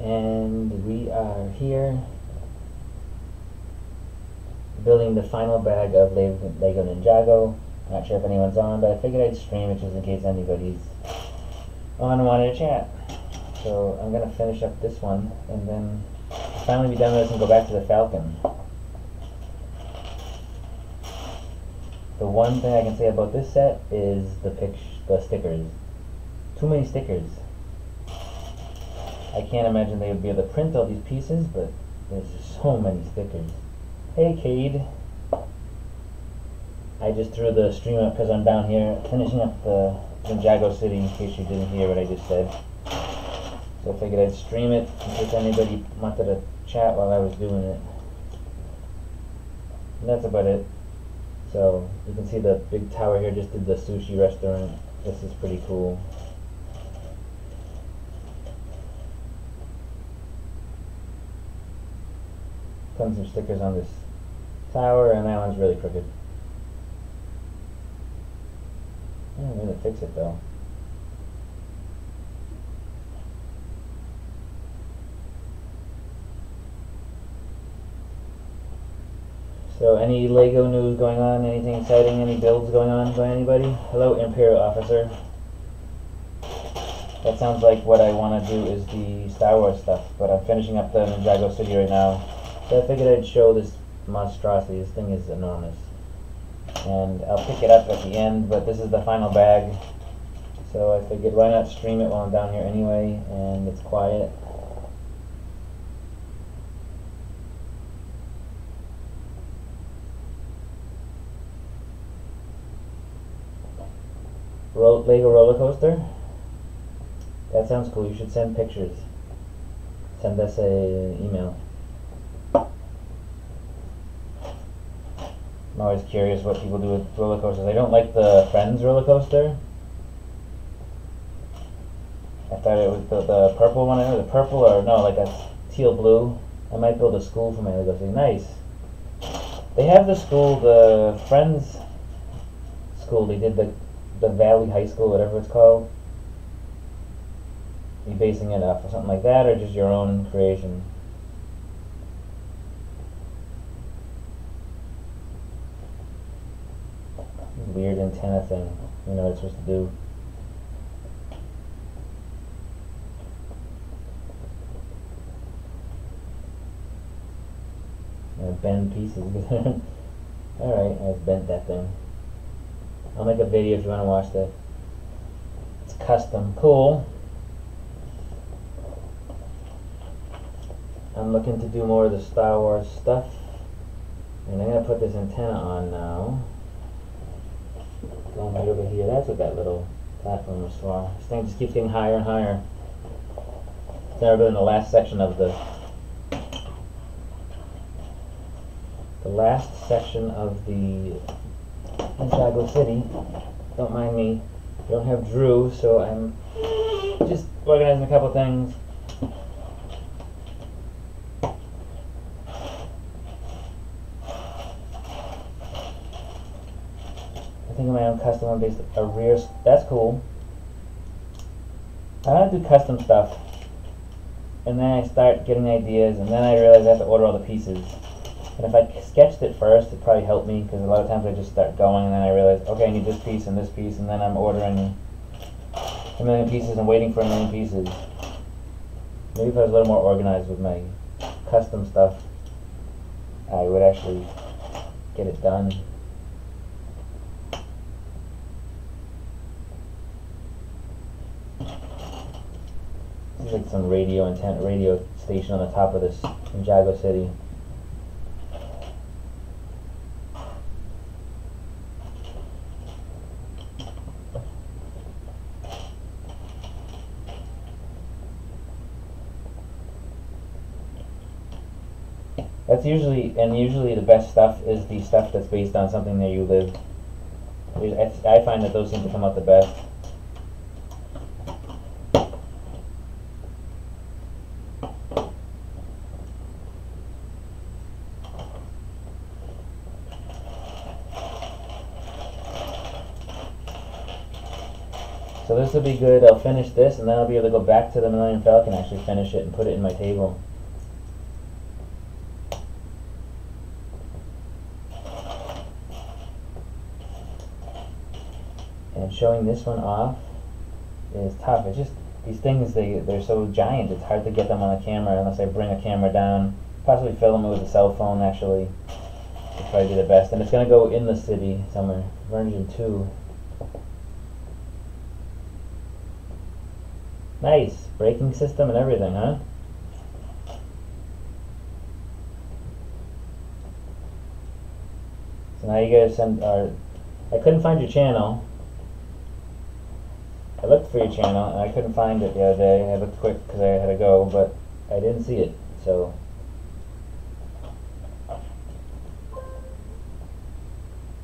and we are here building the final bag of Lego Ninjago. I'm not sure if anyone's on, but I figured I'd stream it just in case anybody's on and wanted to chat. So I'm going to finish up this one and then finally be done with this and go back to the Falcon. The one thing I can say about this set is the stickers. Too many stickers. I can't imagine they would be able to print all these pieces, but there's just so many stickers. Hey, Cade. I just threw the stream up because I'm down here finishing up the Ninjago City in case you didn't hear what I just said. So I figured I'd stream it in case anybody wanted to chat while I was doing it. And that's about it. So you can see the big tower here just did the sushi restaurant. This is pretty cool. Tons of stickers on this tower, and that one's really crooked. I don't really fix it though. So any Lego news going on? Anything exciting? Any builds going on by anybody? Hello, Imperial Officer. That sounds like what I want to do is the Star Wars stuff, but I'm finishing up the Ninjago City right now. So I figured I'd show this monstrosity. This thing is enormous. And I'll pick it up at the end, but this is the final bag. So I figured why not stream it while I'm down here anyway, and it's quiet. Lego roller coaster? That sounds cool. You should send pictures. Send us an email. I'm always curious what people do with roller coasters. I don't like the Friends roller coaster. I thought it was the purple one. I know the purple, or no, like a teal blue. I might build a school for my Lego thing. Nice. They have the school, the Friends school. They did the Valley High School, whatever it's called. Are you basing it off of something like that, or just your own creation? Weird antenna thing. You know what it's supposed to do. I bend pieces. Alright, I've bent that thing. I'll make a video if you want to watch that. It's custom. Cool. I'm looking to do more of the Star Wars stuff. And I'm going to put this antenna on now. Going right over here. That's what that little platform was for. This thing just keeps getting higher and higher. It's never been in the last section of the last section of the Ninjago City. Don't mind me. I don't have Drew, so I'm just organizing a couple things. I think my own custom one based arrears. That's cool. I want to do custom stuff, and then I start getting ideas, and then I realize I have to order all the pieces. And if I sketched it first, it probably helped me, because a lot of times I just start going and then I realize, okay, I need this piece, and then I'm ordering a million pieces and waiting for a million pieces. Maybe if I was a little more organized with my custom stuff, I would actually get it done. This is like some radio station on the top of this Ninjago City. That's usually the best stuff is the stuff that's based on something that you live. I find that those seem to come out the best. So this will be good. I'll finish this and then I'll be able to go back to the Millennium Falcon and actually finish it and put it in my table. And showing this one off is tough. It's just these things, they're so giant, it's hard to get them on a camera unless I bring a camera down, possibly film them with a cell phone. Actually, it'll probably be the best. And it's going to go in the city somewhere, version 2. Nice, braking system and everything, huh? So now you guys send, I couldn't find your channel. I looked for your channel and I couldn't find it the other day. I looked quick because I had to go, but I didn't see it. So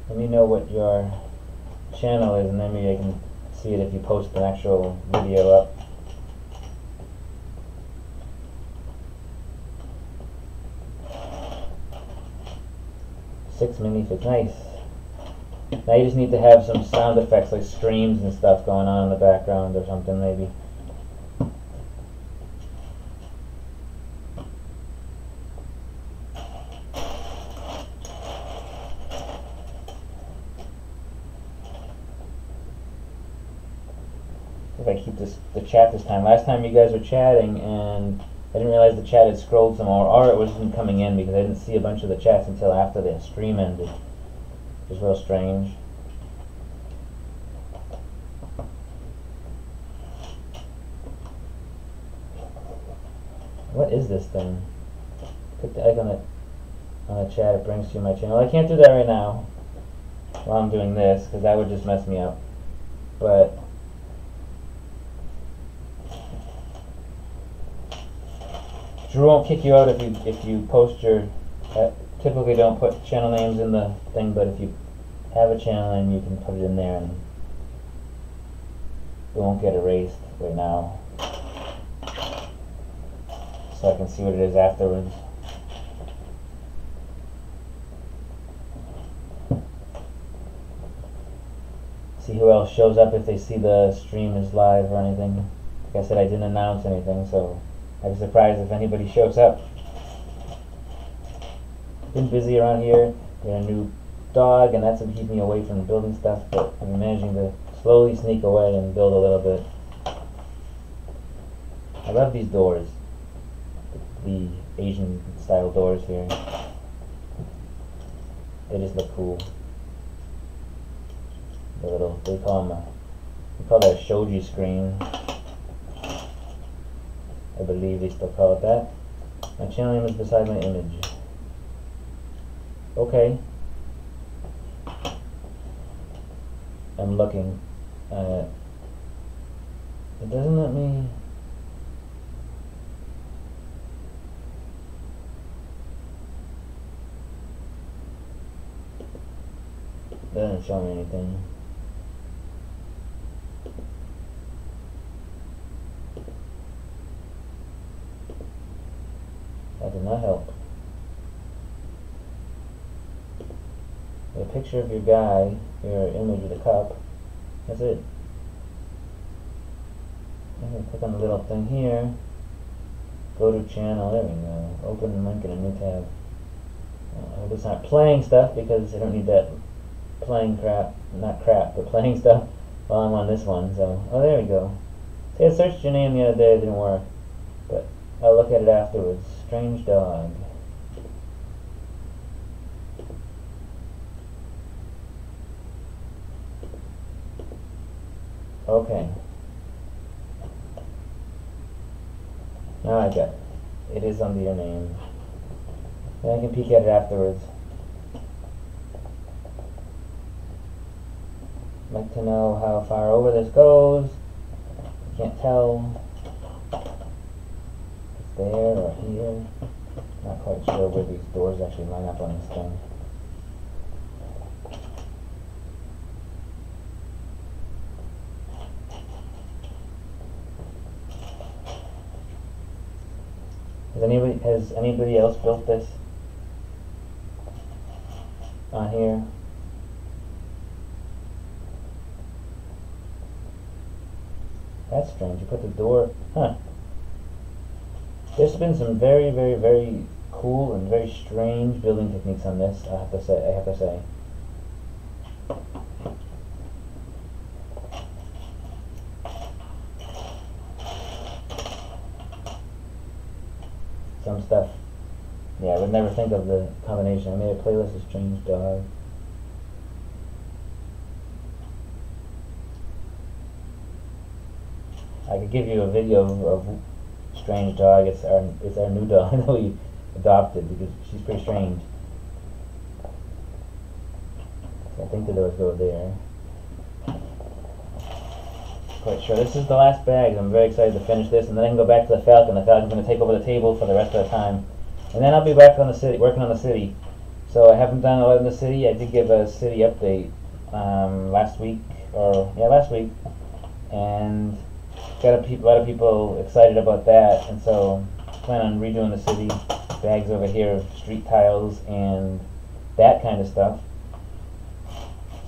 let me know what your channel is and then maybe I can see it if you post an actual video up. Six minifigs, nice. Now you just need to have some sound effects like screams and stuff going on in the background or something maybe. If I keep this the chat this time. Last time you guys were chatting and I didn't realize the chat had scrolled some more, or it wasn't coming in because I didn't see a bunch of the chats until after the stream ended. It was real strange. What is this thing? Click the egg on the chat, it brings you my channel. I can't do that right now while I'm doing this because that would just mess me up. But Drew won't kick you out if you post your. Typically don't put channel names in the thing, but if you have a channel name, you can put it in there, and it won't get erased right now. So I can see what it is afterwards. See who else shows up if they see the stream is live or anything. Like I said, I didn't announce anything, so. I'd be surprised if anybody shows up. Been busy around here. Got a new dog, and that's what keeps me away from building stuff, but I'm managing to slowly sneak away and build a little bit. I love these doors. The Asian style doors here. They just look cool. The little, they call that a shoji screen. I believe they still call it that. My channel name is beside my image. Okay. I'm looking. It doesn't let me. It doesn't show me anything. That did not help. A picture of your guy, your image with a cup. That's it. I'm going to click on the little thing here. Go to channel. There we go. Open and link in a new tab. I hope it's not playing stuff because I don't need that playing crap. Not crap, but playing stuff while I'm on this one. So, oh, there we go. See, I searched your name the other day. It didn't work. But I'll look at it afterwards. Strange dog. Okay. Now I got it. It is under your name. Then I can peek at it afterwards. I'd like to know how far over this goes. I can't tell. There or here. Not quite sure where these doors actually line up on this thing. Has anybody else built this on here? That's strange. You put the door... Huh. There's been some very, very, very cool and very strange building techniques on this, I have to say. Some stuff. Yeah, I would never think of the combination. I made a playlist of strange dogs. I could give you a video of strange dog. It's our new dog that we adopted because she's pretty strange. So I think the doors go there. Quite sure. This is the last bag. I'm very excited to finish this, and then I can go back to the Falcon. The Falcon's going to take over the table for the rest of the time, and then I'll be back on the city, working on the city. So I haven't done a lot in the city. I did give a city update last week, and got a lot of people excited about that, and so plan on redoing the city. Bags over here of street tiles and that kind of stuff.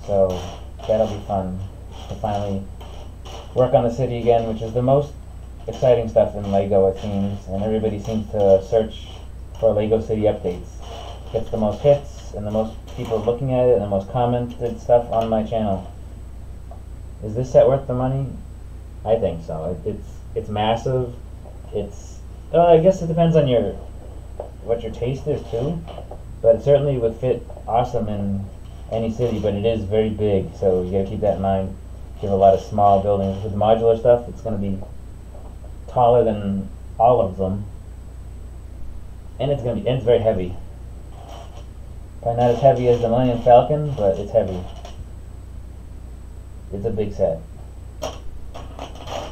So that'll be fun to finally work on the city again, which is the most exciting stuff in LEGO, it seems, and everybody seems to search for LEGO City updates. Gets the most hits and the most people looking at it and the most commented stuff on my channel. Is this set worth the money? I think so. It's massive. It's I guess it depends on what your taste is too, but it certainly would fit awesome in any city. But it is very big, so you gotta keep that in mind. You have a lot of small buildings with modular stuff. It's gonna be taller than all of them, and it's very heavy. Probably not as heavy as the Millennium Falcon, but it's heavy. It's a big set.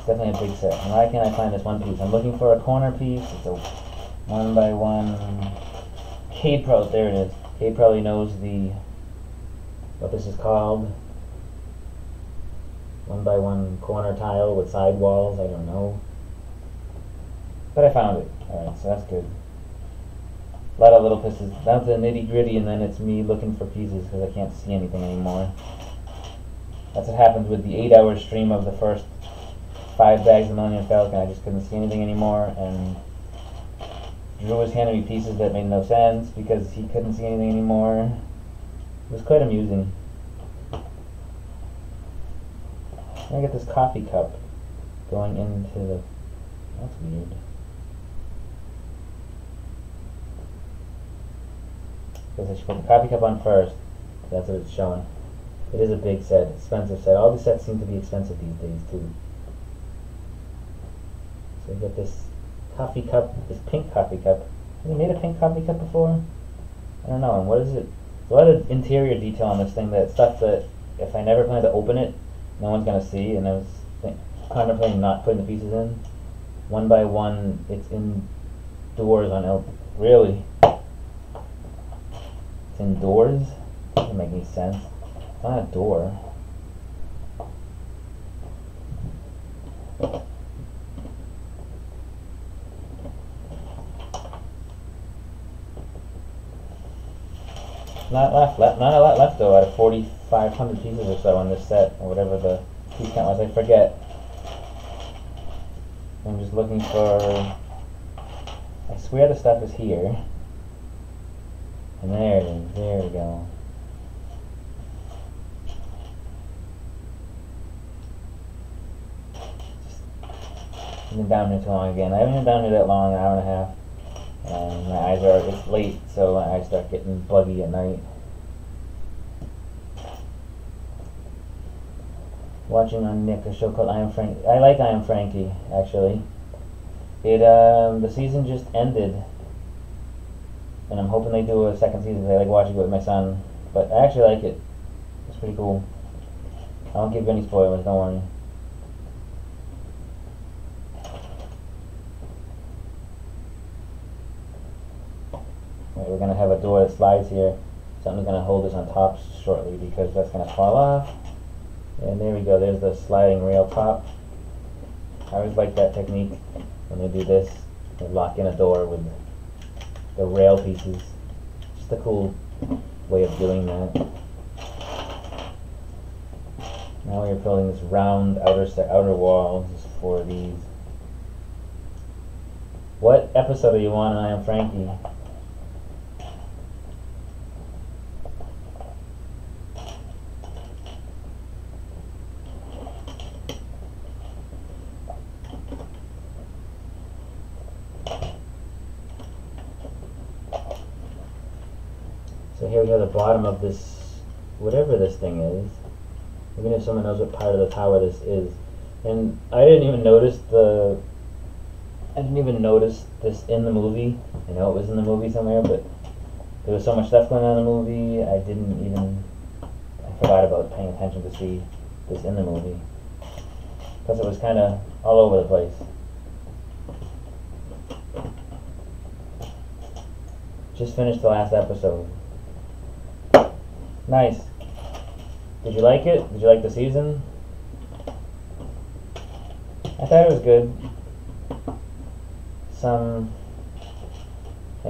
Definitely a big set. And why can't I find this one piece? I'm looking for a corner piece. It's a 1x1. Cade probably, there it is. Cade probably knows what this is called. 1x1 corner tile with side walls. I don't know. But I found it. Alright, so that's good. A lot of little pieces. Down to the nitty gritty, and then it's me looking for pieces because I can't see anything anymore. That's what happens with the 8-hour stream of the first 5 bags of Millennium Falcon. I just couldn't see anything anymore, and Drew was handing me pieces that made no sense because he couldn't see anything anymore. It was quite amusing. I get this coffee cup going into the... That's weird. Because I should put the coffee cup on first. That's what it's showing. It is a big set, expensive set. All the sets seem to be expensive these days too. So you get this coffee cup, this pink coffee cup. Have you made a pink coffee cup before? I don't know. And what is it? There's a lot of interior detail on this thing, that stuff that if I never plan to open it, no one's gonna see. And I was contemplating not putting the pieces in. 1x1, it's indoors on L. Really? It's indoors? Doesn't make any sense. It's not a door. Not a lot left though, out of 4,500 pieces or so on this set, or whatever the piece count was, I forget. I'm just looking for... I swear the stuff is here. And there it is, there we go. Just been down here too long again. I haven't been down here that long, an hour and a half. And my eyes are, it's late, so my eyes start getting buggy at night. Watching on Nick, a show called I Am Frankie. I like I Am Frankie, actually. The season just ended. And I'm hoping they do a second season, because I like watching it with my son. But I actually like it. It's pretty cool. I don't give any spoilers, don't worry. We're going to have a door that slides here. Something's going to hold this on top shortly because that's going to fall off. And there we go, there's the sliding rail top. I always like that technique when they do this. They lock in a door with the rail pieces. Just a cool way of doing that. Now you're filling this round outer wall. This is for these. What episode are you on, I Am Frankie? So here we have the bottom of this, whatever this thing is. Even if someone knows what part of the tower this is. And I didn't even notice this in the movie. I know it was in the movie somewhere, but there was so much stuff going on in the movie, I forgot about paying attention to see this in the movie. Plus it was kind of all over the place. Just finished the last episode. Nice. Did you like it? Did you like the season? I thought it was good. I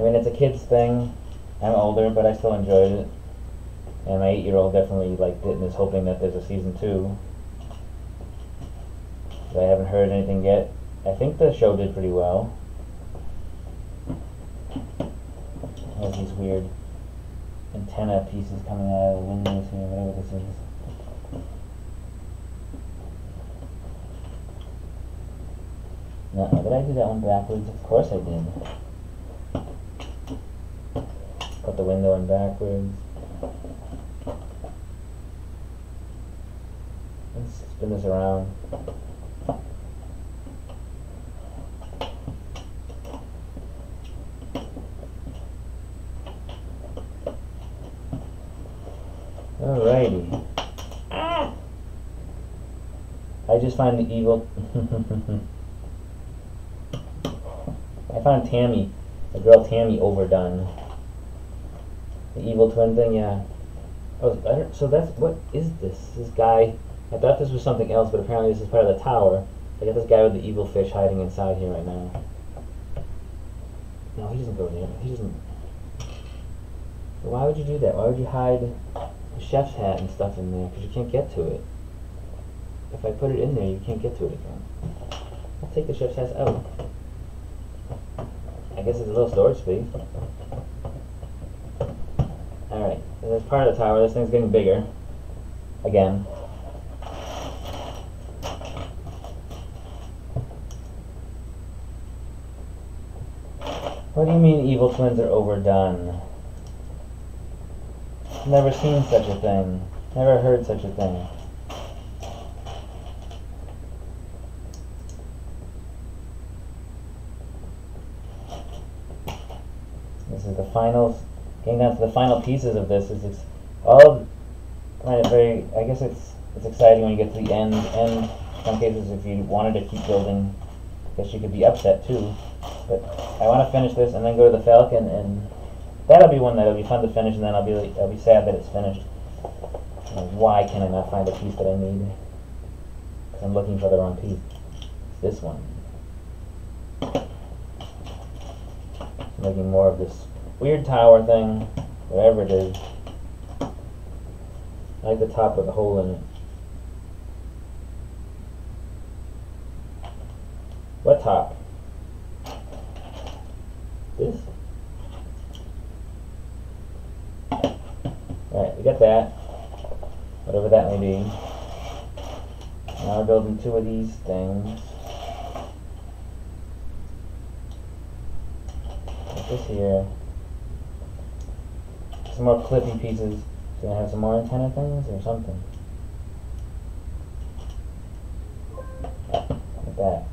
mean, it's a kid's thing. I'm older, but I still enjoyed it. And my 8-year-old definitely liked it and is hoping that there's a season 2. But I haven't heard anything yet. I think the show did pretty well. There's these weird antenna pieces coming out of the windows here, whatever this is. Did I do that one backwards? Of course I did. Put the window in backwards. Let's spin this around. Alrighty. Ah! I found Tammy, the girl Tammy, overdone. The evil twin thing, yeah. So that's, what is this? This guy, I thought this was something else, but apparently this is part of the tower. I got this guy with the evil fish hiding inside here right now. No, he doesn't go there. He doesn't. But why would you do that? Why would you hide the chef's hat and stuff in there? Because you can't get to it. If I put it in there, you can't get to it again. I'll take the chef's hat out. I guess it's a little storage space. Alright, so that's part of the tower. This thing's getting bigger. Again. What do you mean evil twins are overdone? Never seen such a thing. Never heard such a thing. Getting down to the final pieces of this is I guess it's exciting when you get to the end, and in some cases if you wanted to keep building, I guess you could be upset too. But I want to finish this and then go to the Falcon, and that'll be one that'll be fun to finish, and then I'll be sad that it's finished. Like, why can I not find a piece that I need? Because I'm looking for the wrong piece. It's this one. Making more of this weird tower thing, whatever it is. I like the top with a hole in it. What top? This? Alright, we got that. Whatever that may be. Now we're building 2 of these things. Like this here. Some more clipping pieces. It's gonna have some more antenna things or something. Like that.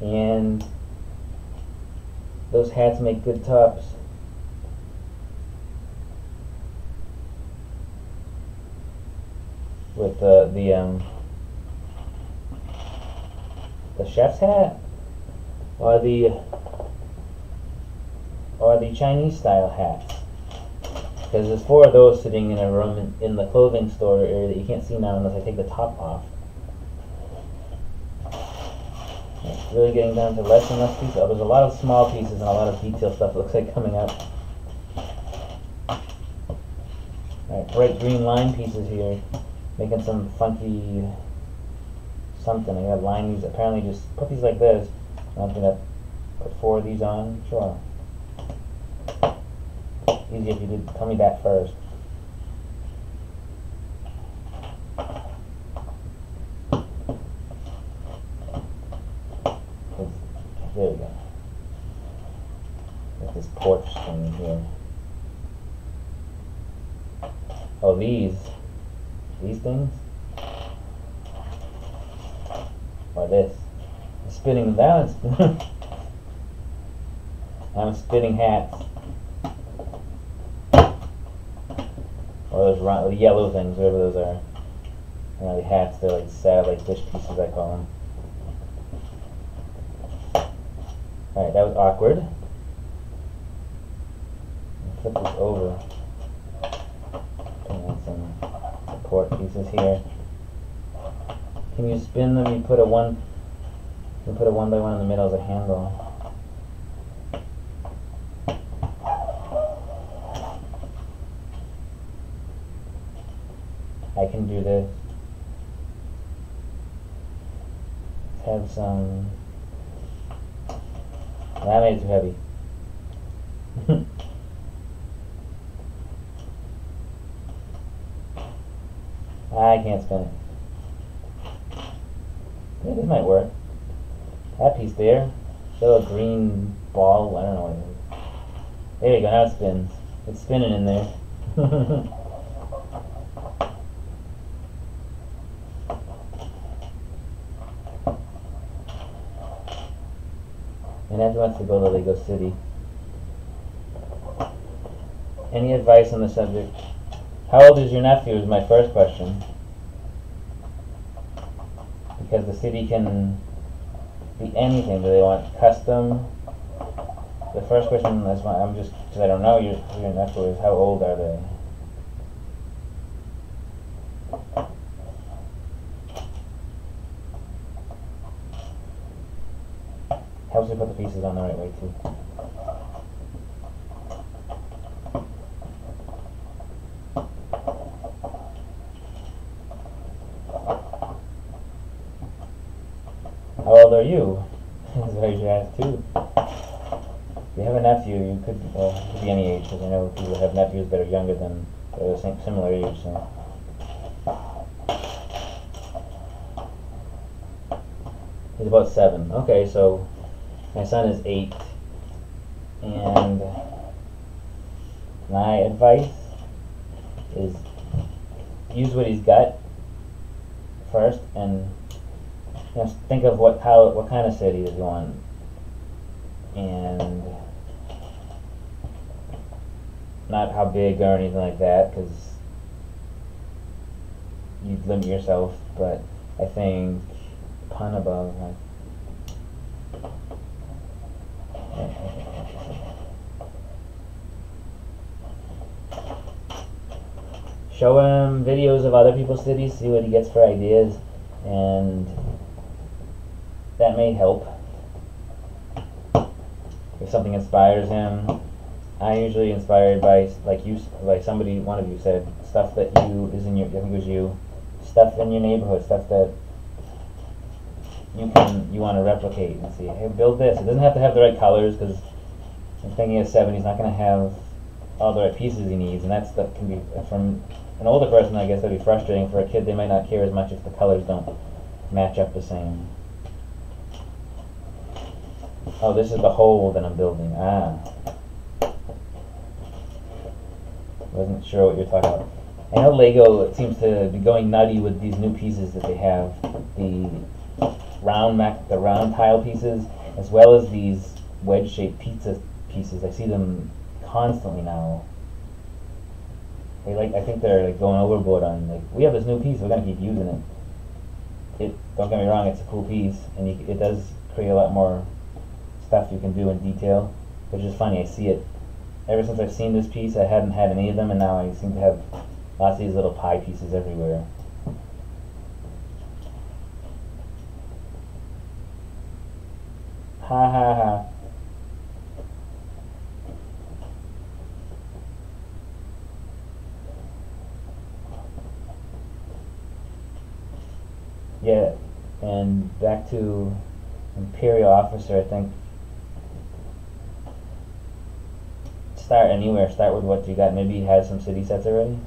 And those hats make good tops. With the chef's hat, or the Chinese style hats, because there's 4 of those sitting in a room in the clothing store area that you can't see now unless I take the top off. It's really getting down to less and less pieces. Oh, there's a lot of small pieces and a lot of detail stuff looks like coming up. Alright, bright green line pieces here, making some funky something. I gotta line these, apparently just put these like this. I'm gonna put 4 of these on, sure. Easy if you did tell me that first. There we go. Got this porch thing here. Oh, these things? Or this? I'm spinning balance. I'm spinning hats. Or those yellow things, whatever those are. They're not really hats, they're like satellite dish pieces, I call them. Alright, that was awkward. Flip this over. Putting in some support pieces here. Can you spin them? You put a one. You put a 1x1 in the middle as a handle. I can do this. Let's have some. That made it too heavy. I can't spin it. Yeah, this might work. That piece there. Little green ball. I don't know what it is. There you go. Now it spins. It's spinning in there. And everyone wants to go to Lego City. Any advice on the subject? How old is your nephew is my first question. Because the city can be anything. Do they want custom? The first question is my, I'm just, because I don't know your nephew is, how old are they? Helps me put the pieces on the right way too. How old are you? That's what you asked too. If you have a nephew, you could, well, it could be any age, because I know people have nephews that are younger than, they're the same, similar age, so. He's about 7. Okay, so my son is 8, and my advice is use what he's got first, and you know, think of what kind of city is going, and not how big or anything like that, because you'd limit yourself. But I think pun above. Like, show him videos of other people's cities, see what he gets for ideas, and that may help. If something inspires him, I'm usually inspired by, like you, like somebody, one of you said, stuff that you is in your, I think it was you, stuff in your neighborhood, stuff that you can, you want to replicate and see. Hey, build this. It doesn't have to have the right colors, because I'm thinking of 7. He's not going to have all the right pieces he needs, and that's, that can be from an older person, I guess that'd be frustrating. For a kid, they might not care as much if the colors don't match up the same. Oh, this is the hole that I'm building. Ah. Wasn't sure what you're talking about. I know Lego seems to be going nutty with these new pieces that they have. The round tile pieces, as well as these wedge-shaped pizza pieces. I see them constantly now. They like, I think they're like going overboard on like, we have this new piece, we're gonna keep using it. Don't get me wrong, it's a cool piece, and it does create a lot more stuff you can do in detail, which is funny. I see it ever since I've seen this piece. I hadn't had any of them, and now I seem to have lots of these little pie pieces everywhere. Ha ha ha. Yeah, and back to Imperial Officer, I think. Start anywhere. Start with what you got. Maybe you had some city sets already.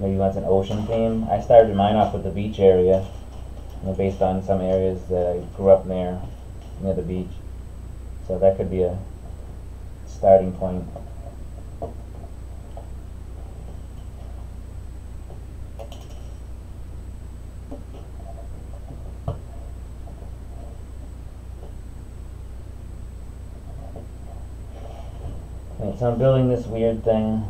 Maybe you want an ocean theme. I started mine off with the beach area, you know, based on some areas that I grew up near, near the beach. So that could be a starting point. Right, so I'm building this weird thing.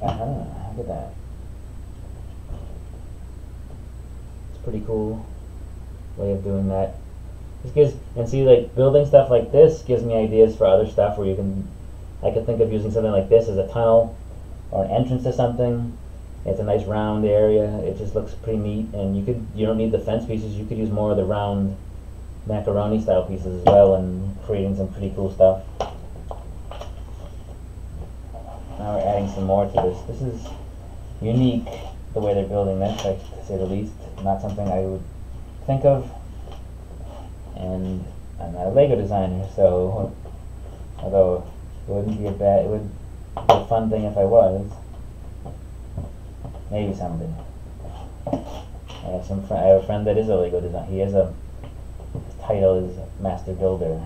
Aha, look at that. It's a pretty cool way of doing that. This gives, and see, like, building stuff like this gives me ideas for other stuff where you can, I could think of using something like this as a tunnel or an entrance to something. It's a nice round area. It just looks pretty neat, and you could, you don't need the fence pieces. You could use more of the round macaroni style pieces as well, and creating some pretty cool stuff. Now we're adding some more to this. This is unique, the way they're building this, like, to say the least. Not something I would think of, and I'm not a Lego designer, so although it wouldn't be a bad, it would be a fun thing if I was. Maybe someday. I have a friend that is a Lego designer. He has a, his title is Master Builder.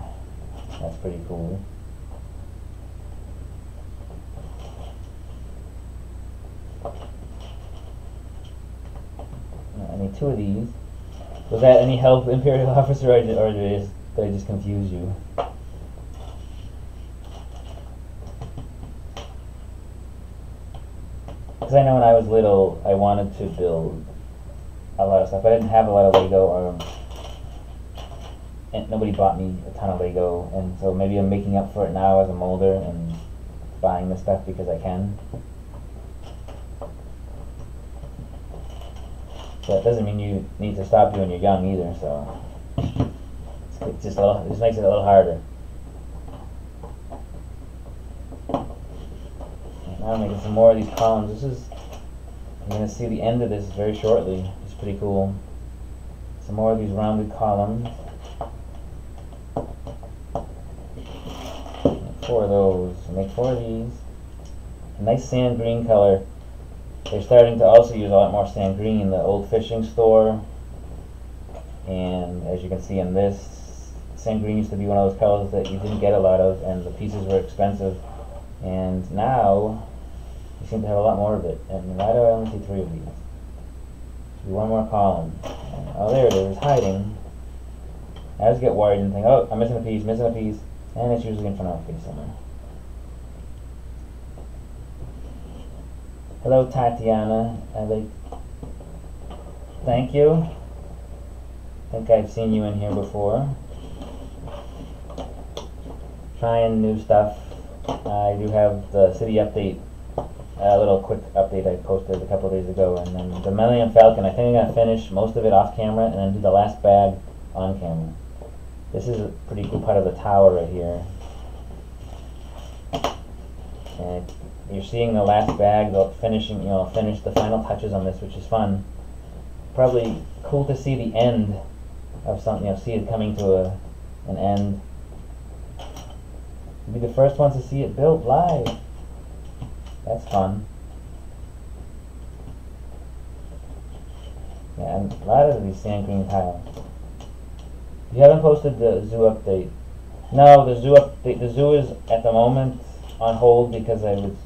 That's pretty cool. I need two of these. Was that any help, Imperial Officer, or did I just confuse you? Because I know when I was little, I wanted to build a lot of stuff. I didn't have a lot of Lego, or and nobody bought me a ton of Lego, and so maybe I'm making up for it now as a molder and buying this stuff because I can. But it doesn't mean you need to stop when you're young either, so it's just a little, it just makes it a little harder. And now I'm making some more of these columns. This is, I'm going to see the end of this very shortly. It's pretty cool. Some more of these rounded columns. Four of those, make four of these. A nice sand green color. They're starting to also use a lot more sand green in the old fishing store, and as you can see in this, sand green used to be one of those colors that you didn't get a lot of, and the pieces were expensive, and now you seem to have a lot more of it. And why do I only see three of these? Should be one more column. Oh, there it is, hiding. I always get worried and think, oh, I'm missing a piece, missing a piece. And it's usually in front of a face somewhere. Hello, Tatiana. Thank you. I think I've seen you in here before. Trying new stuff. I do have the city update, a little quick update I posted a couple of days ago, and then the Millennium Falcon. I think I'm gonna finish most of it off camera, and then do the last bag on camera. This is a pretty cool part of the tower right here. And you're seeing the last bag, they'll finishing, you know, finish the final touches on this, which is fun. Probably cool to see the end of something, you know, see it coming to an end. You'll be the first ones to see it built live. That's fun. Yeah, and a lot of these sand green tiles. You haven't posted the zoo update. No, the zoo update. The zoo is at the moment on hold because I was,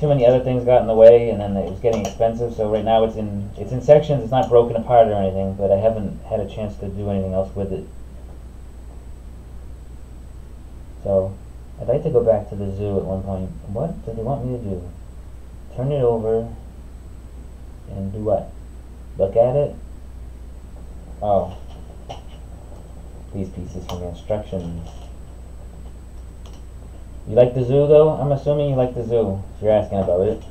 too many other things got in the way, and then it was getting expensive. So right now it's in sections. It's not broken apart or anything, but I haven't had a chance to do anything else with it. So I'd like to go back to the zoo at one point. What do they want me to do? Turn it over and do what? Look at it. Oh, these pieces from the instructions. You like the zoo though? I'm assuming you like the zoo, if you're asking about it.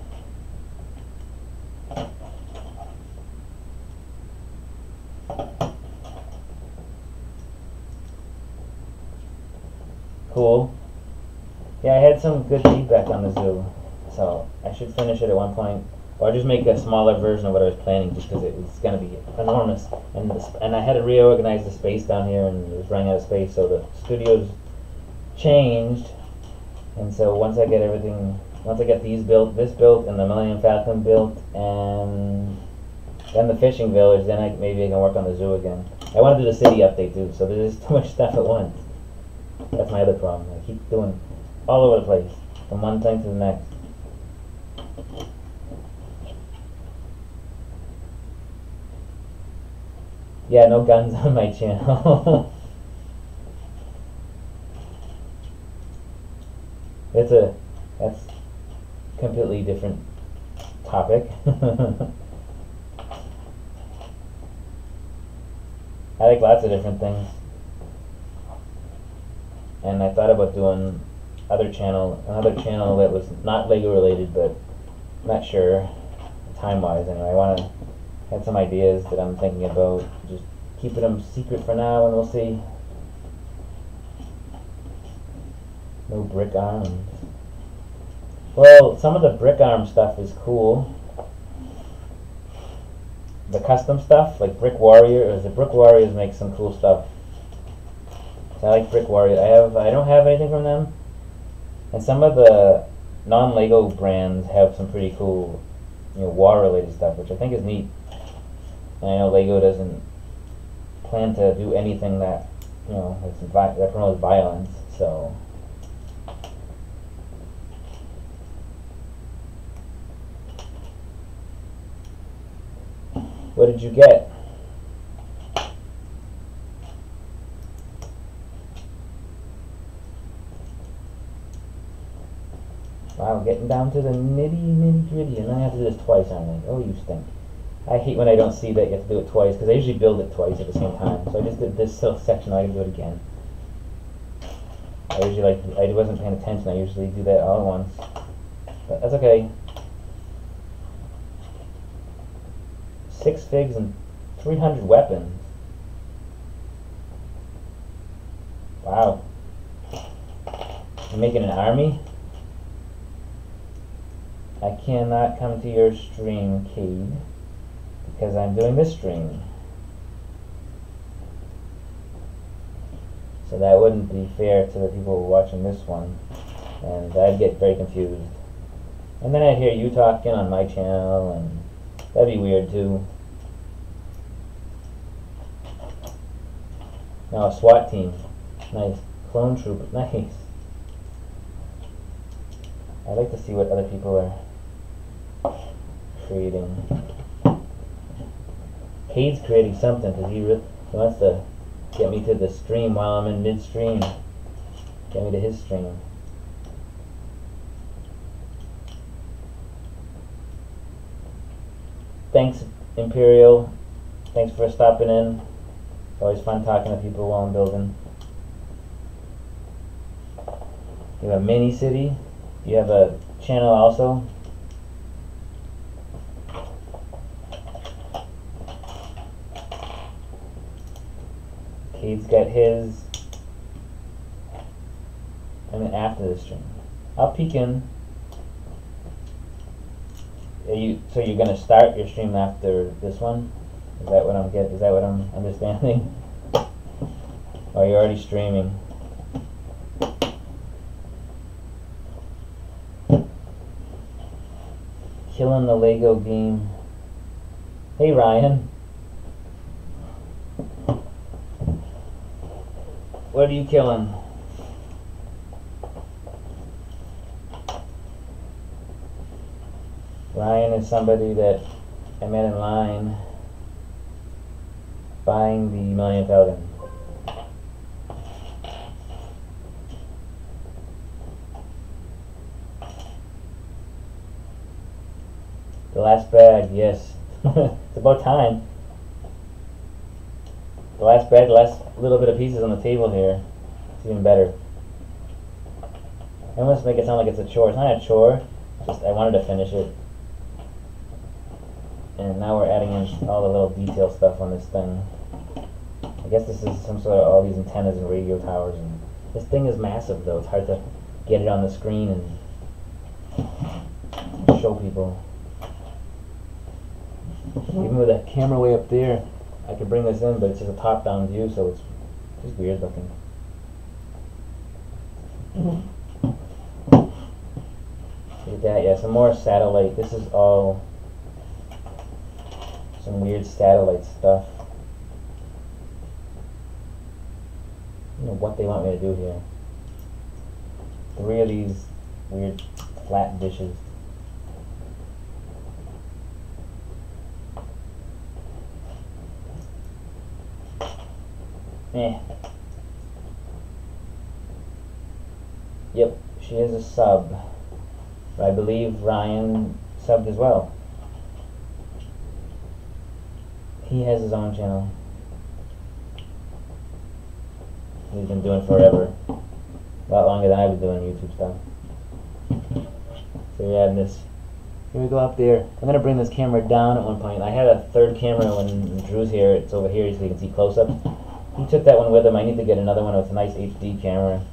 cool. Yeah, I had some good feedback on the zoo, so I should finish it at one point. Or just make a smaller version of what I was planning, just because it was going to be enormous. And I had to reorganize the space down here, and it was running out of space, so the studio's changed. And so once I get everything, once I get these built, this built, and the Millennium Falcon built, and then the fishing village, then maybe I can work on the zoo again. I want to do the city update too, so there's too much stuff at once. That's my other problem. I keep doing all over the place, from one thing to the next. Yeah, no guns on my channel. That's completely different topic. I like lots of different things, and I thought about doing another channel that was not Lego related, but I'm not sure time wise. Anyway, I want to. Had some ideas that I'm thinking about, just keeping them secret for now, and we'll see. No brick arms. Well, some of the brick arm stuff is cool. The custom stuff, like Brick Warriors, the Brick Warriors make some cool stuff. I like Brick Warriors. I don't have anything from them, and some of the non-Lego brands have some pretty cool, you know, war-related stuff, which I think is neat. And I know Lego doesn't plan to do anything that, you know, that promotes violence, so. What did you get? Wow, getting down to the nitty-gritty, and then I have to do this twice, aren't I? Like, oh, you stink. I hate when I don't see that you have to do it twice, because I usually build it twice at the same time. So I just did this little section, I can do it again. I usually, like, I wasn't paying attention, I usually do that all at once. But that's okay. 6 figs and 300 weapons. Wow. You're making an army? I cannot come to your stream, Cade, because I'm doing this stream. So that wouldn't be fair to the people watching this one, and I'd get very confused. And then I'd hear you talking on my channel, and that'd be weird too. Now a SWAT team. Nice. Clone trooper. Nice. I like to see what other people are creating. Cade's creating something because he wants to get me to the stream while I'm in midstream. Get me to his stream. Thanks, Imperial. Thanks for stopping in. It's always fun talking to people while I'm building. You have a mini city. You have a channel also. Cade's got his, and then after the stream, I'll peek in. So you're gonna start your stream after this one? Is that what I'm getting? Is that what I'm understanding? Or you're already streaming? Killing the Lego game. Hey Ryan. What are you killing? Ryan is somebody that I met in line buying the Millennium Falcon. The last bag, yes. It's about time. The last bag, the last little bit of pieces on the table here. It's even better. I almost make it sound like it's a chore. It's not a chore. Just I wanted to finish it. And now we're adding in all the little detail stuff on this thing. I guess this is some sort of all these antennas and radio towers and This thing is massive though, it's hard to get it on the screen and show people. Even with that camera way up there, I could bring this in, but it's just a top-down view, so it's just weird looking. Look at that, yeah, some more satellite. This is all some weird satellite stuff. I don't know what they want me to do here. 3 of these weird flat dishes. Yep, she is a sub. I believe Ryan subbed as well. He has his own channel. He's been doing forever. A lot longer than I've been doing YouTube stuff. So we're adding this. Here we go up there. I'm going to bring this camera down at one point. I had a third camera when Drew's here. It's over here so you can see close up. He took that one with him. I need to get another one with a nice HD camera.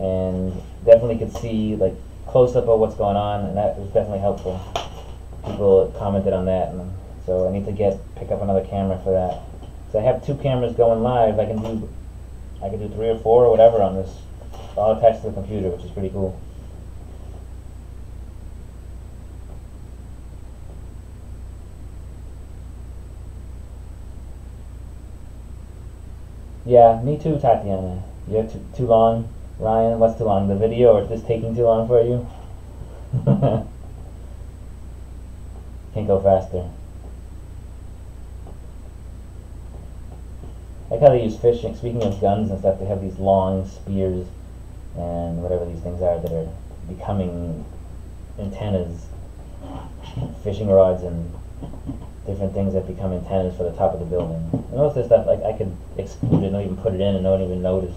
And definitely could see like close up of what's going on, and that was definitely helpful. People commented on that, and so I need to pick up another camera for that. So I have 2 cameras going live. I can do 3 or 4 or whatever on this, all attached to the computer, which is pretty cool. Yeah, me too, Tatiana. You're too long. Ryan, what's too long? The video, or is this taking too long for you? Can't go faster. Like how they use fishing. Speaking of guns and stuff, they have these long spears and whatever these things are that are becoming antennas, fishing rods, and different things that become antennas for the top of the building. And most of this stuff, like I could exclude it, not even put it in, and no one even noticed.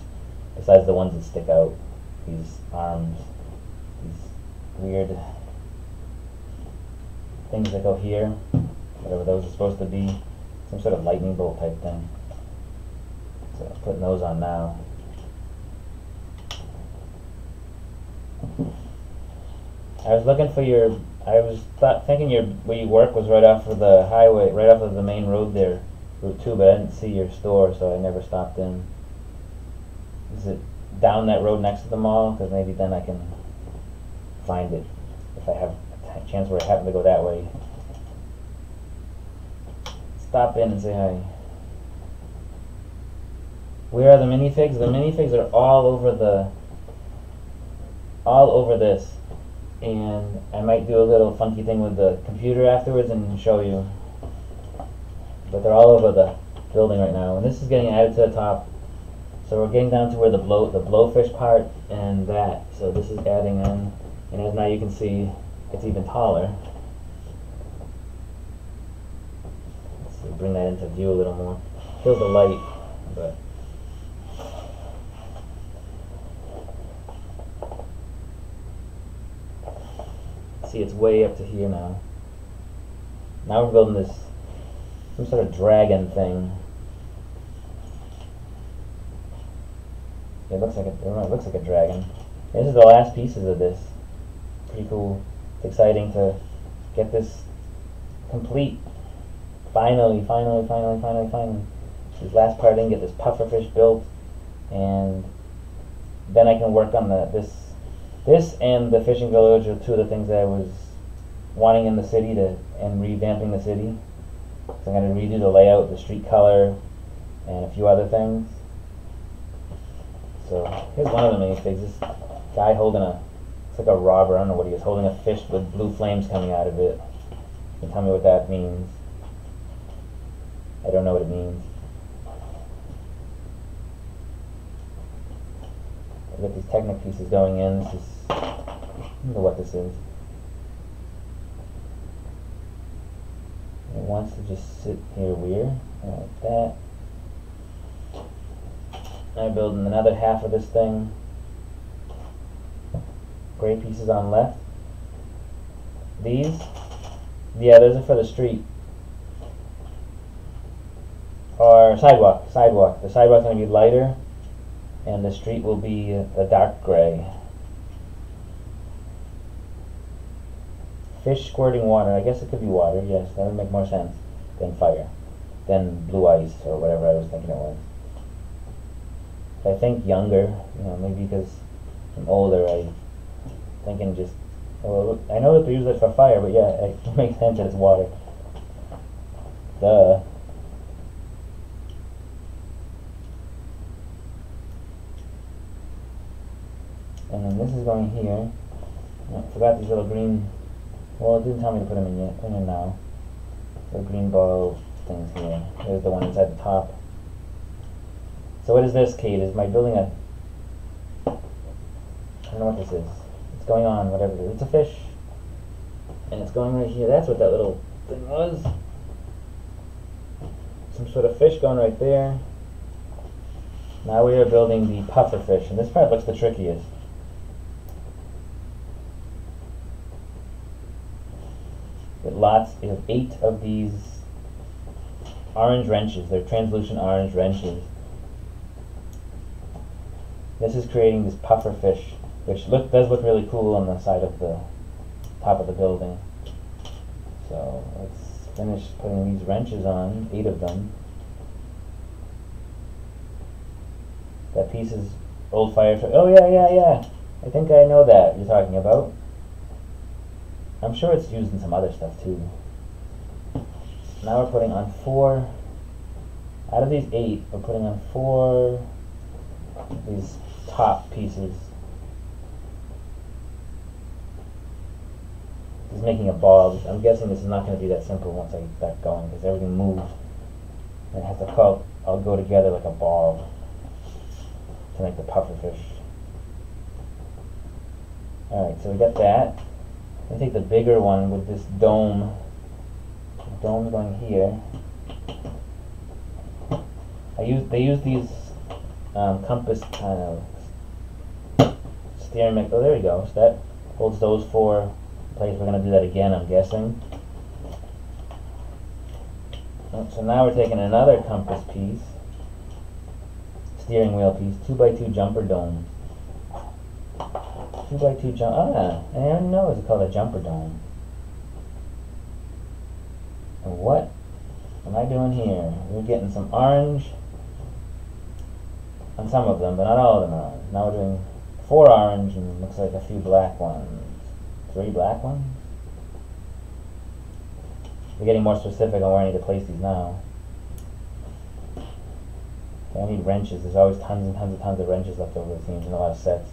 Besides the ones that stick out, these arms, these weird things that go here, whatever those are supposed to be, some sort of lightning bolt type thing. So I'm putting those on now. I was looking for your, I was thinking your where you work was right off of the highway, right off of the main road there, Route 2, but I didn't see your store, so I never stopped in. Is it down that road next to the mall? Because maybe then I can find it if I have a chance where I happen to go that way. Stop in and say hi. Where are the minifigs? The minifigs are all over this, and I might do a little funky thing with the computer afterwards and show you. But they're all over the building right now, and this is getting added to the top. So we're getting down to where the blowfish part and that. So this is adding in, and as now you can see, it's even taller. Let's see, bring that into view a little more. Feels the light, but see, it's way up to here now. Now we're building this some sort of dragon thing. It looks like a dragon. This is the last pieces of this. Pretty cool. It's exciting to get this complete. Finally. This last part in, get this pufferfish built, and then I can work on this and the fishing village are 2 of the things that I was wanting in the city and revamping the city. So I'm going to redo the layout, the street color, and a few other things. So here's one of the minifigs. This guy holding it's like a robber, I don't know what he is, holding a fish with blue flames coming out of it. You can tell me what that means. I don't know what it means. I've got these Technic pieces going in. This is, I don't know what this is. It wants to just sit here weird, like that. I'm building another half of this thing. Gray pieces on left. These? Yeah, those are for the street. Or sidewalk. The sidewalk's going to be lighter. and the street will be a dark gray. Fish squirting water, I guess it could be water, yes, that would make more sense than fire, than blue ice or whatever I was thinking it was. I think younger, you know, maybe because I'm older, I'm thinking just, well, I know that they use it for fire, but yeah, it makes sense that it's water. Duh. And then this is going here. I forgot these little green, well, it didn't tell me to put them in yet, in and now. The green ball things here. There's the one inside the top. So what is this, Kate? Is my building a... I don't know what this is. It's going on, whatever it is. It's a fish. And it's going right here. That's what that little thing was. Some sort of fish going right there. Now we are building the puffer fish. And this part looks the trickiest. With lots, we have 8 of these orange wrenches. They're translucent orange wrenches. This is creating this puffer fish, which does look really cool on the side of the top of the building. So let's finish putting these wrenches on, 8 of them. That piece is old fire truck. Oh yeah. I think I know that you're talking about. I'm sure it's used in some other stuff too. Now we're putting on 4. Out of these 8, we're putting on 4 of these top pieces. This is making a ball. I'm guessing this is not going to be that simple once I get that going, because everything moves. And it has to all go together like a ball to make the puffer fish. Alright, so we got that. I'm going to take the bigger one with this dome. Dome going here. They use these compass kind of steering mechanism. Oh, there we go. So that holds those 4 in place. We're going to do that again, I'm guessing. So now we're taking another compass piece, steering wheel piece, 2x2 jumper dome. 2x2 jump. Ah, I don't know. It's called a jumper dome. And what am I doing here? We're getting some orange on some of them, but not all of them are. Now we're doing 4 orange and looks like a few black ones. 3 black ones. We're getting more specific on where I need to place these now. Okay, I need wrenches. There's always tons and tons and tons of wrenches left over the seams in a lot of sets.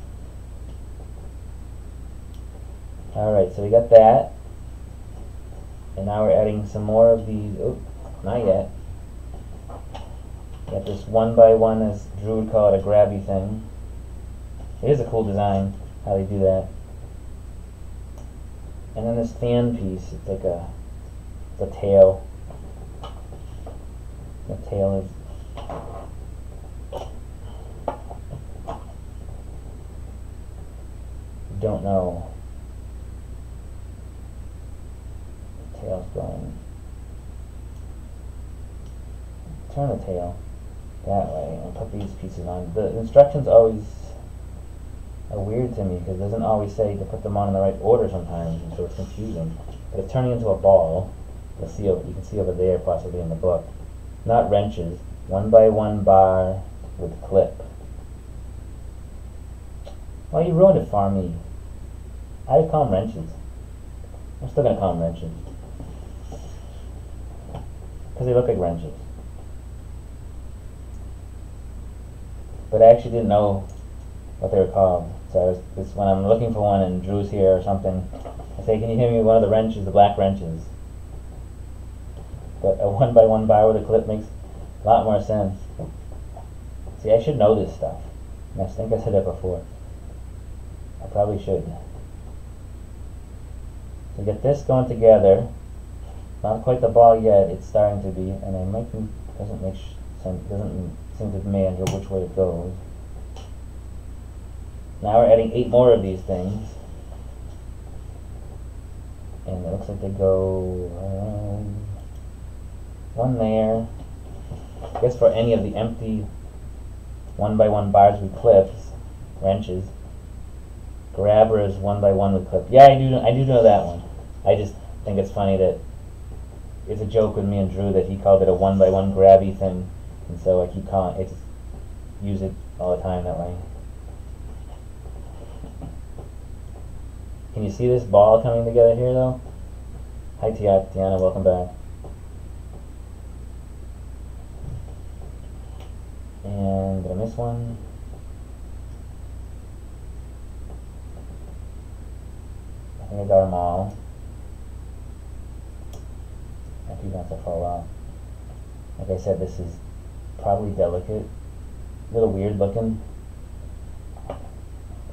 Alright, so we got that. And now we're adding some more of these. Oh, not yet. Got this 1x1, as Drew would call it, a grabby thing. It is a cool design, how they do that. And then this fan piece, it's like the tail. The tail is... don't know. Tail's going. Turn the tail that way and put these pieces on. The instructions always are weird to me because it doesn't always say to put them on in the right order sometimes, and so it's confusing. But it's turning into a ball. You'll see over, you can see over there possibly in the book. Not wrenches. 1x1 bar with clip. Well, you ruined it for me. I call them wrenches. I'm still gonna call them wrenches. Because they look like wrenches. But I actually didn't know what they were called. So when I'm looking for one and Drew's here or something, I say, can you hand me one of the wrenches, the black wrenches? But a 1x1 bar with a clip makes a lot more sense. See, I should know this stuff. And I think I said that before. I probably should. So get this going together. Not quite the ball yet, it's starting to be, and it doesn't make sense, doesn't seem to meander which way it goes. Now we're adding 8 more of these things, and it looks like they go one there. I guess for any of the empty 1x1 bars with clips, wrenches. Grabber is 1x1 with clip. Yeah, I do know that one. I just think it's funny that it's a joke with me and Drew that he called it a 1x1 grabby thing, and so I keep calling it, use it all the time that way. Can you see this ball coming together here though? Hi Tiana, welcome back. And did I miss one? I think I got them all. I keep going for a while. Like I said, this is probably delicate, a little weird looking.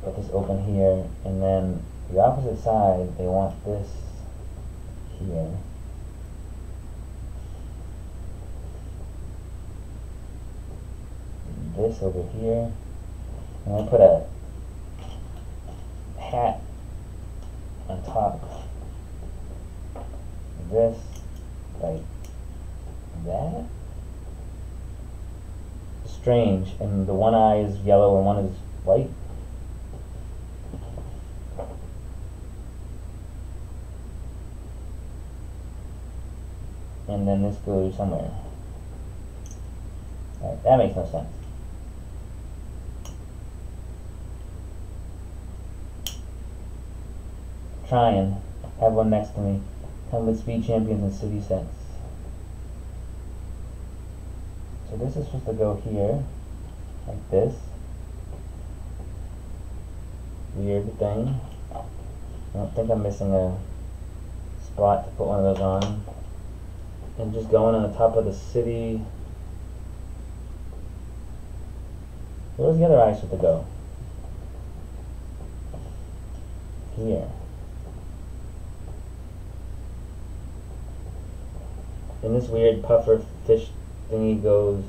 Put this open here, and then the opposite side, they want this here. This over here. And I put a hat on top of this, like that. Strange, and the one eye is yellow and one is white. And then this goes somewhere. Right, that makes no sense. Trying. Have one next to me. Come let's be champions in city sets. So this is supposed to go here, like this. Weird thing. I don't think I'm missing a spot to put one of those on. And just going on the top of the city. Where's the other eye supposed to go? Here. And this weird puffer fish thingy goes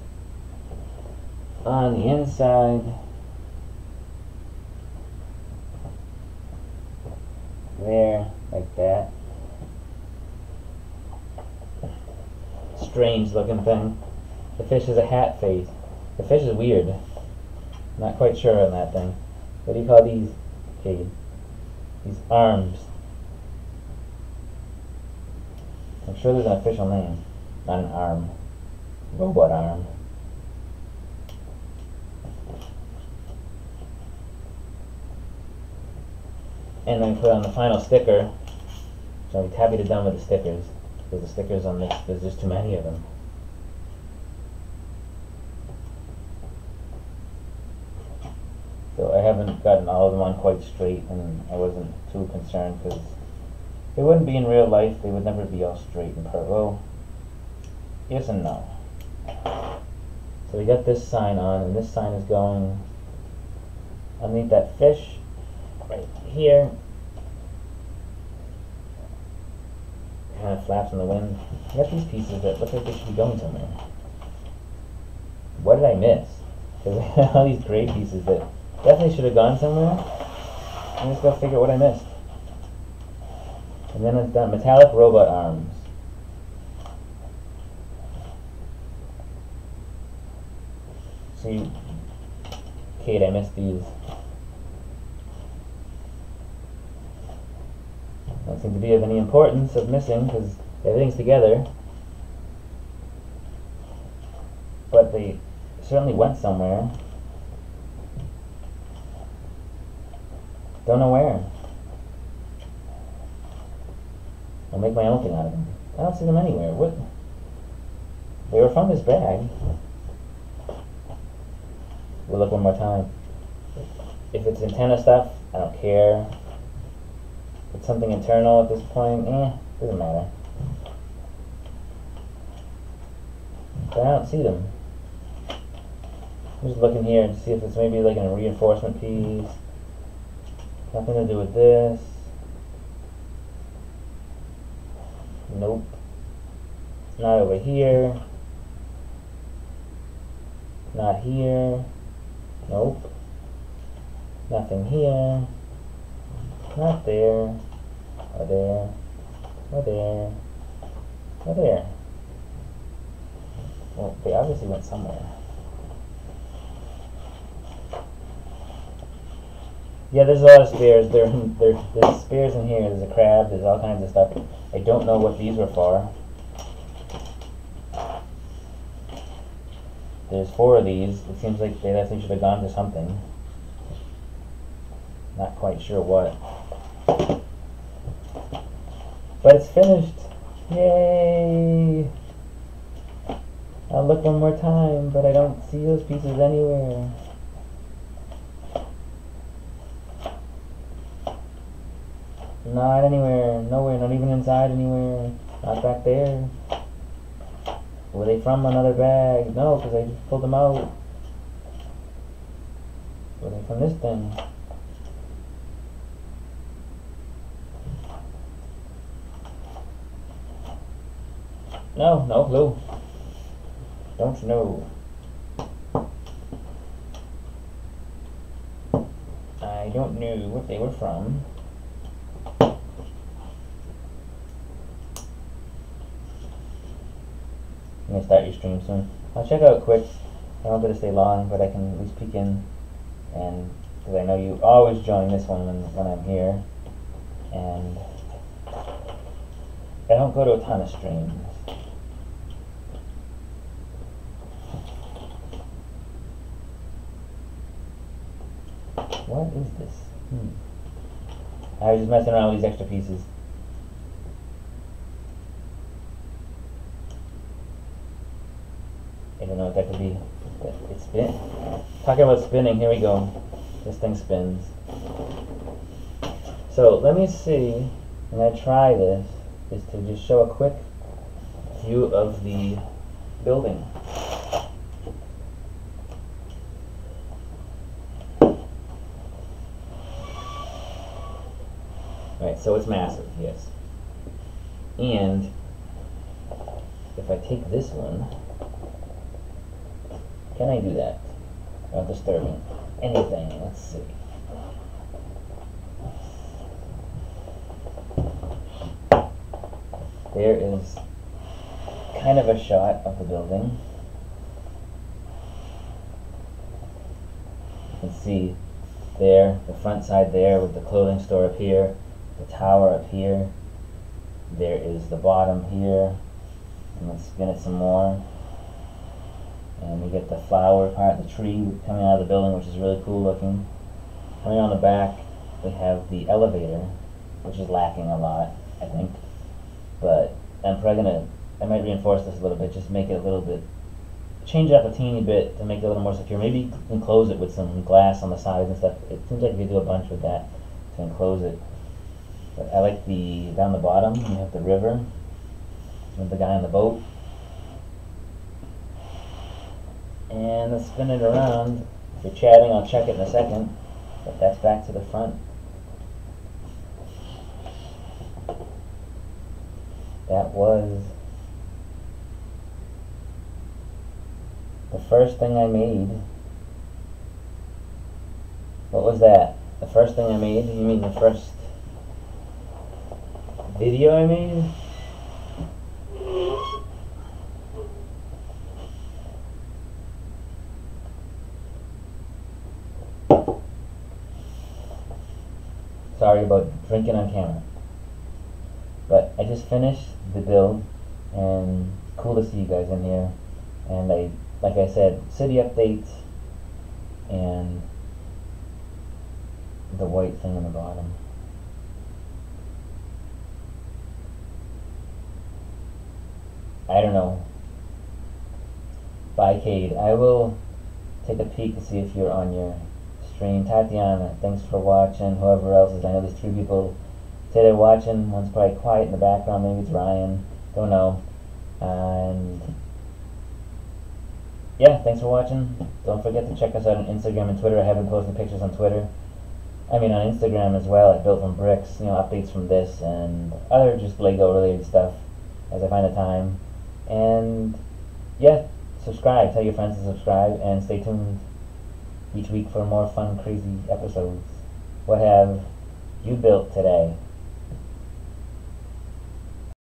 on the inside. There, like that. Strange looking thing. The fish is a hat face. The fish is weird. I'm not quite sure on that thing. What do you call these, Kate? These arms. I'm sure there's an official name. Not an arm. Robot arm. And then put on the final sticker. So I'm happy to be done with the stickers. The stickers on this, there's just too many of them. So I haven't gotten all of them on quite straight, and I wasn't too concerned because they wouldn't be in real life, they would never be all straight and perfect. Well, yes and no. So we got this sign on, and this sign is going underneath that fish right here. Kind of flaps in the wind. You got these pieces that look like they should be going somewhere. What did I miss? Because I had all these gray pieces that definitely should have gone somewhere. I'm just gonna figure out what I missed. And then it's that metallic robot arms. See, Kate, I missed these. Don't seem to be of any importance of missing because everything's together, but they certainly went somewhere. Don't know where. I'll make my own thing out of them. I don't see them anywhere. What? They were from this bag. We'll look one more time. If it's antenna stuff, I don't care. It's something internal at this point, doesn't matter. But I don't see them. I'm just looking here to see if it's maybe like a reinforcement piece. Nothing to do with this. Nope. Not over here. Not here. Nope. Nothing here. Not there, or there, or there, or there. Well, they obviously went somewhere. Yeah, there's a lot of spears. There's spears in here. There's a crab. There's all kinds of stuff. I don't know what these were for. There's four of these. It seems like they definitely should have gone to something. Not quite sure what. But it's finished. Yay! I'll look one more time, but I don't see those pieces anywhere. Not anywhere. Nowhere. Not even inside anywhere. Not back there. Were they from another bag? No, because I just pulled them out. Were they from this thing? No, no clue. Don't know. I don't know what they were from. I'm going to start your stream soon. I'll check out quick. I don't get to stay long, but I can at least peek in. And because I know you always join this one when I'm here. And I don't go to a ton of streams. What is this? I was just messing around with these extra pieces. I don't know what that could be. It's spin. Talking about spinning, here we go. This thing spins. So let me see, when I try this, is to just show a quick view of the building. Alright, so it's massive, yes. And if I take this one, can I do that without disturbing anything? Let's see. There is kind of a shot of the building. You can see there, the front side there with the clothing store up here, the tower up here. There is the bottom here. I'm going to spin it some more. And we get the flower part, the tree coming out of the building, which is really cool looking. Coming on the back, we have the elevator, which is lacking a lot, I think. But I'm probably gonna, I might reinforce this a little bit, just make it a little bit, change it up a teeny bit to make it a little more secure. Maybe enclose it with some glass on the sides and stuff. It seems like we do a bunch with that to enclose it. But I like the, down the bottom, you have the river with the guy on the boat. And let's spin it around. If you're chatting, I'll check it in a second. But that's back to the front. That was the first thing I made. What was that? The first thing I made? You mean the first video I made? Sorry about drinking on camera. But I just finished the build, and cool to see you guys in here. And I, like I said, city updates, and the white thing on the bottom. I don't know. Bicade, I will take a peek to see if you're on your stream. Tatiana, thanks for watching. Whoever else is, I know there's 3 people. They're watching, one's probably quiet in the background, maybe it's Ryan, don't know. And yeah, thanks for watching. Don't forget to check us out on Instagram and Twitter. I haven't posted pictures on Twitter. I mean on Instagram as well, I built from bricks, you know, updates from this and other just Lego related stuff as I find the time. And yeah, subscribe, tell your friends to subscribe, and stay tuned each week for more fun, crazy episodes. What have you built today?